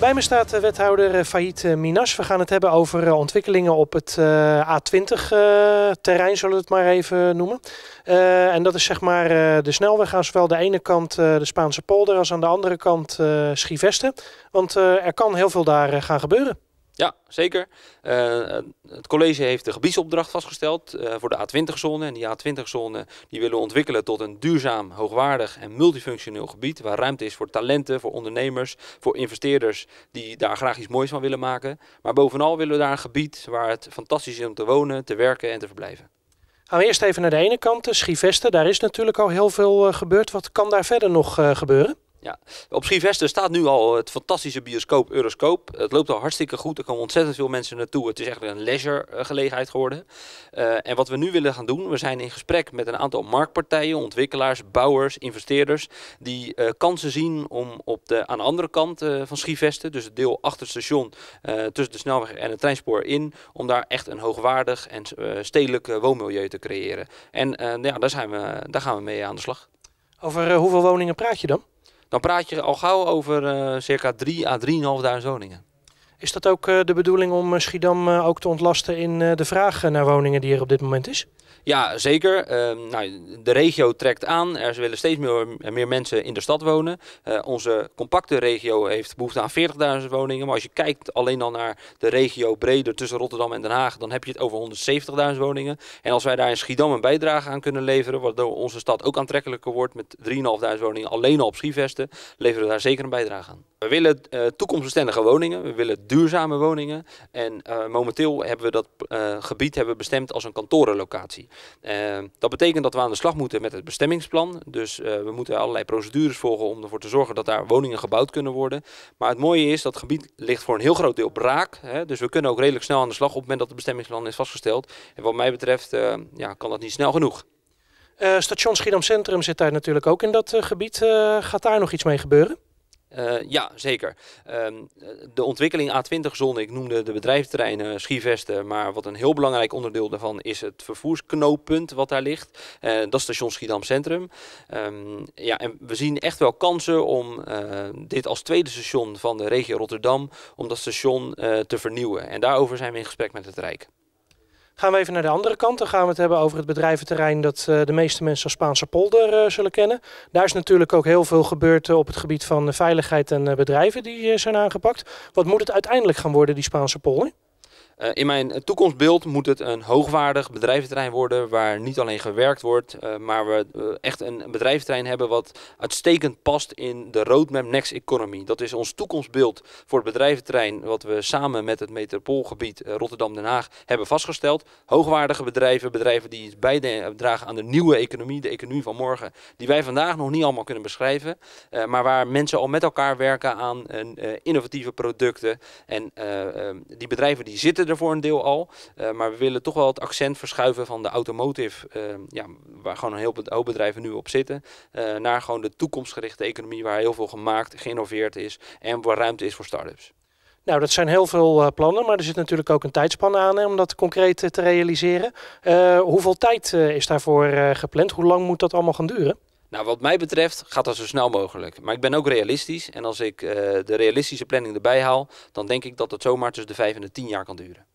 Bij me staat wethouder Fahit Minas. We gaan het hebben over ontwikkelingen op het A20-terrein, zullen we het maar even noemen. En dat is zeg maar de snelweg aan zowel de ene kant de Spaanse Polder als aan de andere kant Schieveste. Want er kan heel veel daar gaan gebeuren. Ja, zeker. Het college heeft de gebiedsopdracht vastgesteld voor de A20-zone. En die A20-zone willen we ontwikkelen tot een duurzaam, hoogwaardig en multifunctioneel gebied. Waar ruimte is voor talenten, voor ondernemers, voor investeerders die daar graag iets moois van willen maken. Maar bovenal willen we daar een gebied waar het fantastisch is om te wonen, te werken en te verblijven. Gaan we eerst even naar de ene kant, Schieveste. Daar is natuurlijk al heel veel gebeurd. Wat kan daar verder nog gebeuren? Ja, op Schieveste staat nu al het fantastische bioscoop Euroscoop. Het loopt al hartstikke goed, er komen ontzettend veel mensen naartoe. Het is echt een leisure gelegenheid geworden. En wat we nu willen gaan doen, we zijn in gesprek met een aantal marktpartijen, ontwikkelaars, bouwers, investeerders, die kansen zien om op aan de andere kant van Schieveste, dus het deel achter het station, tussen de snelweg en het treinspoor in, om daar echt een hoogwaardig en stedelijk woonmilieu te creëren. En ja, daar gaan we mee aan de slag. Over hoeveel woningen praat je dan? Dan praat je al gauw over circa 3 à 3.500 woningen. Is dat ook de bedoeling om Schiedam ook te ontlasten in de vraag naar woningen die er op dit moment is? Ja, zeker. Nou, de regio trekt aan. Er willen steeds meer mensen in de stad wonen. Onze compacte regio heeft behoefte aan 40.000 woningen. Maar als je kijkt alleen al naar de regio breder tussen Rotterdam en Den Haag, dan heb je het over 170.000 woningen. En als wij daar in Schiedam een bijdrage aan kunnen leveren, waardoor onze stad ook aantrekkelijker wordt met 3.500 woningen alleen al op Schieveste, leveren we daar zeker een bijdrage aan. We willen toekomstbestendige woningen, we willen duurzame woningen en momenteel hebben we dat gebied bestemd als een kantorenlocatie. Dat betekent dat we aan de slag moeten met het bestemmingsplan, dus we moeten allerlei procedures volgen om ervoor te zorgen dat daar woningen gebouwd kunnen worden. Maar het mooie is dat het gebied ligt voor een heel groot deel braak, hè, dus we kunnen ook redelijk snel aan de slag op het moment dat het bestemmingsplan is vastgesteld. En wat mij betreft ja, kan dat niet snel genoeg. Station Schiedam Centrum zit daar natuurlijk ook in dat gebied. Gaat daar nog iets mee gebeuren? Ja, zeker. De ontwikkeling A20-zone, ik noemde de bedrijfterreinen Schieveste, maar wat een heel belangrijk onderdeel daarvan is het vervoersknooppunt wat daar ligt. Dat is station Schiedam Centrum. Ja, en we zien echt wel kansen om dit als tweede station van de regio Rotterdam, om dat station te vernieuwen. En daarover zijn we in gesprek met het Rijk. Gaan we even naar de andere kant. Dan gaan we het hebben over het bedrijventerrein dat de meeste mensen als Spaanse Polder zullen kennen. Daar is natuurlijk ook heel veel gebeurd op het gebied van veiligheid en bedrijven die zijn aangepakt. Wat moet het uiteindelijk gaan worden, die Spaanse Polder? In mijn toekomstbeeld moet het een hoogwaardig bedrijventerrein worden waar niet alleen gewerkt wordt, maar we echt een bedrijventerrein hebben wat uitstekend past in de roadmap Next Economy. Dat is ons toekomstbeeld voor het bedrijventerrein wat we samen met het metropoolgebied Rotterdam-Den Haag hebben vastgesteld. Hoogwaardige bedrijven, bedrijven die iets bijdragen aan de nieuwe economie, de economie van morgen, die wij vandaag nog niet allemaal kunnen beschrijven, maar waar mensen al met elkaar werken aan innovatieve producten. En die bedrijven die zitten er voor een deel al, maar we willen toch wel het accent verschuiven van de automotive, ja, waar gewoon een heel hoop bedrijven nu op zitten, naar gewoon de toekomstgerichte economie waar heel veel gemaakt, geïnnoveerd is en waar ruimte is voor start-ups. Nou, dat zijn heel veel plannen, maar er zit natuurlijk ook een tijdspanne aan om dat concreet te realiseren. Hoeveel tijd is daarvoor gepland? Hoe lang moet dat allemaal gaan duren? Nou, wat mij betreft gaat dat zo snel mogelijk. Maar ik ben ook realistisch. En als ik de realistische planning erbij haal, dan denk ik dat het zomaar tussen de 5 en de 10 jaar kan duren.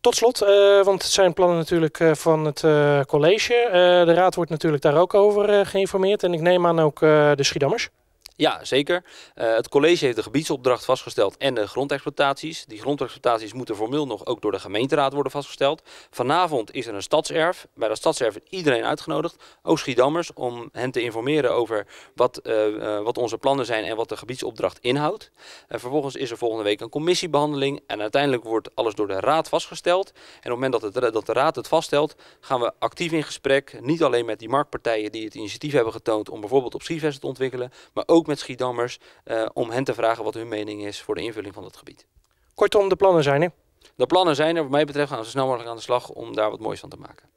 Tot slot, want het zijn plannen natuurlijk van het college. De raad wordt natuurlijk daar ook over geïnformeerd. En ik neem aan ook de Schiedammers. Ja, zeker. Het college heeft de gebiedsopdracht vastgesteld en de grondexploitaties. Die grondexploitaties moeten formeel nog ook door de gemeenteraad worden vastgesteld. Vanavond is er een stadserf. Bij dat stadserf is iedereen uitgenodigd, ook Schiedammers, om hen te informeren over wat onze plannen zijn en wat de gebiedsopdracht inhoudt. Vervolgens is er volgende week een commissiebehandeling en uiteindelijk wordt alles door de raad vastgesteld. En op het moment dat de raad het vaststelt, gaan we actief in gesprek, niet alleen met die marktpartijen die het initiatief hebben getoond om bijvoorbeeld op Schieveste te ontwikkelen, maar ook met Schiedammers om hen te vragen wat hun mening is voor de invulling van het gebied. Kortom, de plannen zijn er? De plannen zijn er. Wat mij betreft gaan we zo snel mogelijk aan de slag om daar wat moois van te maken.